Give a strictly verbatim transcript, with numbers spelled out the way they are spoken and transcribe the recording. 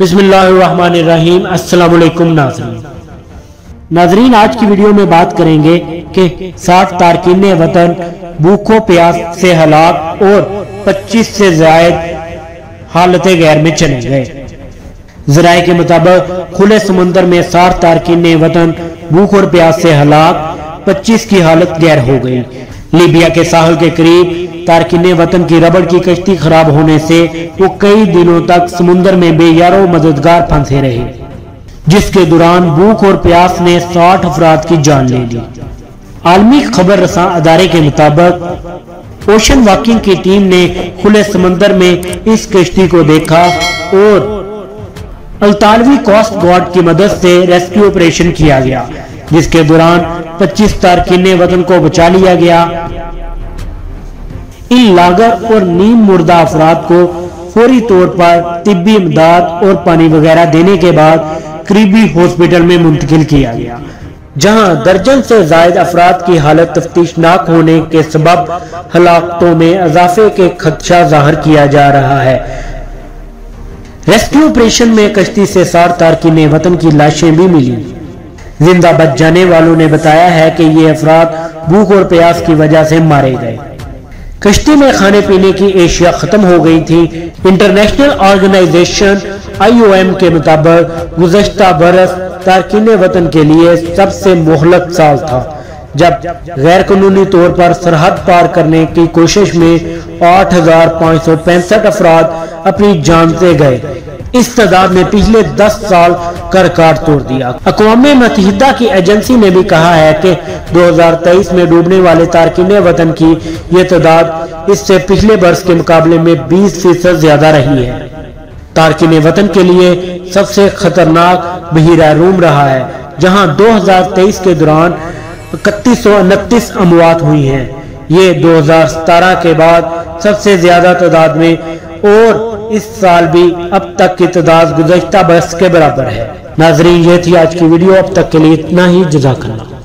बिस्मिल्लाहिर्रहमानिर्रहीम। अस्सलाम वालेकुम नाज़रीन। नाज़रीन, आज की वीडियो में बात करेंगे कि साठ तारकीन वतन भूखों प्यास से हलाक और पच्चीस से ज्यादा हालत गैर में चले गए। जराए के मुताबिक खुले समुंदर में साठ तारकीन वतन भूख और प्यास से हलाक, पच्चीस की हालत गैर हो गई। लीबिया के साहल के करीब तारकिन वतन की रबड़ की कश्ती खराब होने से वो कई दिनों तक समुद्र में बेयारो मददगार फंसे रहे, जिसके दौरान भूख और प्यास ने साठ अफराद की जान ले ली। आलमी खबर रसां अदारे के मुताबिक ओशन वॉकिंग की टीम ने खुले समंदर में इस कश्ती को देखा और अल्तालवी कोस्ट गार्ड की मदद से रेस्क्यू ऑपरेशन किया गया, जिसके दौरान पच्चीस तारकिन वतन को बचा लिया गया। इन लागर और नीम मुर्दा अफराद को फौरी तौर पर तिब्बी इमदाद और पानी वगैरह देने के बाद करीबी हॉस्पिटल में मुंतकिल किया गया, जहां दर्जन से ज्यादा अफराद की हालत तफ्तीशनाक होने के सबब हलाकतों में इजाफे के खदशा जाहिर किया जा रहा है। रेस्क्यू ऑपरेशन में कश्ती से साठ तारकिन वतन की लाशें भी मिली। जिंदा बच जाने वालों ने बताया है कि ये अफराद भूख और प्यास की वजह से मारे गए। कश्ती में खाने पीने की एशिया खत्म हो गई थी। International organization I O M के मुताबिक गुज़श्ता बरस तारकीने वतन के लिए सबसे मुहलक साल था, जब गैर कानूनी तौर पर सरहद पार करने की कोशिश में आठ हजार पाँच सौ पैंसठ अफराद अपनी जान से गए। इस तादाद ने पिछले दस साल का रिकॉर्ड तोड़ दिया। अक़वाम मुत्तहिदा की एजेंसी ने भी कहा है कि दो हज़ार तेईस में डूबने वाले तारकिन वतन की ये तादाद इससे पिछले वर्ष के मुकाबले में बीस फीसद ज्यादा रही है। तारकिन वतन के लिए सबसे खतरनाक बहिरा रूम रहा है, जहां दो हज़ार तेईस के दौरान इकतीस सौ उनतीस अमवात हुई हैं। ये दो हज़ार सत्रह के बाद सबसे ज्यादा तादाद में और इस साल भी अब तक की तादाद गुज़श्ता बरस के बराबर है। नाज़रीन, ये थी आज की वीडियो। अब तक के लिए इतना ही। जज़ाकल्लाह।